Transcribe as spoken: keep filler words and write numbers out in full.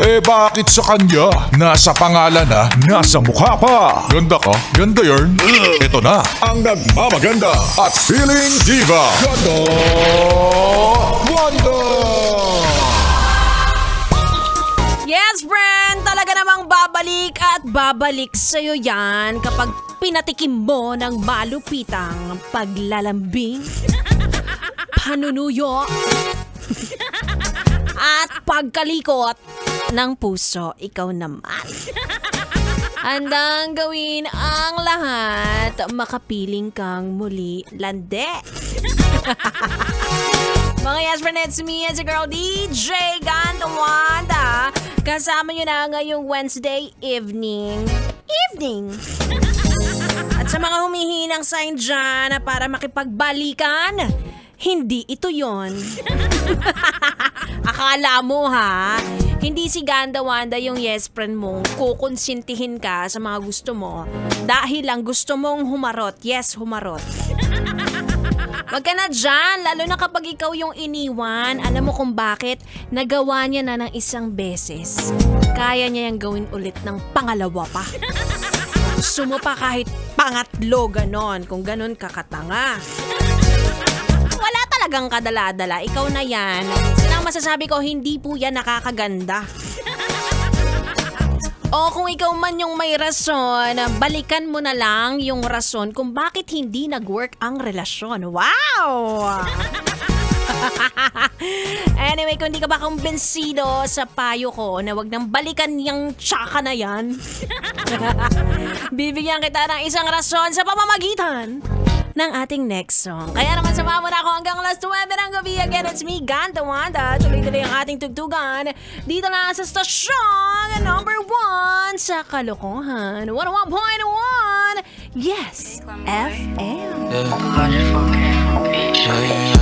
Eh bakit sa kanya? Nasa pangalan na, nasa mukha pa. Ganda ka, ganda yun. Ito na, ang nagmamaganda at feeling diva. Ganda, wanda. Yes, friend, talaga namang babalik at babalik sa'yo yan kapag pinatikim mo ng malupitang paglalambing, panunuyo, at pagkalikot ng puso. Ikaw naman. Handang gawin ang lahat, makapiling kang muli lande. Mga yes friend, it's me, it's a girl, D J Gandawanda. Kasama nyo na ngayong Wednesday evening. Evening! At sa mga humihinang sign dyan para makipagbalikan, hindi ito yon. Akala mo ha, hindi si Gandawanda yung yes friend mo, kukonsintihin ka sa mga gusto mo dahil lang gusto mong humarot. Yes, humarot. Wag ka na dyan, lalo na kapag ikaw yung iniwan. Alam mo kung bakit? Nagawa niya na ng isang beses, kaya niya yung gawin ulit ng pangalawa pa. Gusto mo pa kahit pangatlo, ganon. Kung ganon, kakatanga. Wala talagang kadala-dala, ikaw na yan. Masasabi ko, hindi po yan nakakaganda. O kung ikaw man yung may rason, balikan mo na lang yung rason kung bakit hindi nag-work ang relasyon. Wow! Anyway, kung hindi ka ba kumbensido sa payo ko na wag nang balikan yung tsaka na yan, bibigyan kita ng isang rason sa pamamagitan ng ating next song. Kaya naman sama mo na ako hanggang last twelve ng gabi. Again, it's me, Gandawanda. Tuloy-tuloy ang ating tugtugan dito na sa stasyon number one sa kalokohan. one oh one point one Yes F M.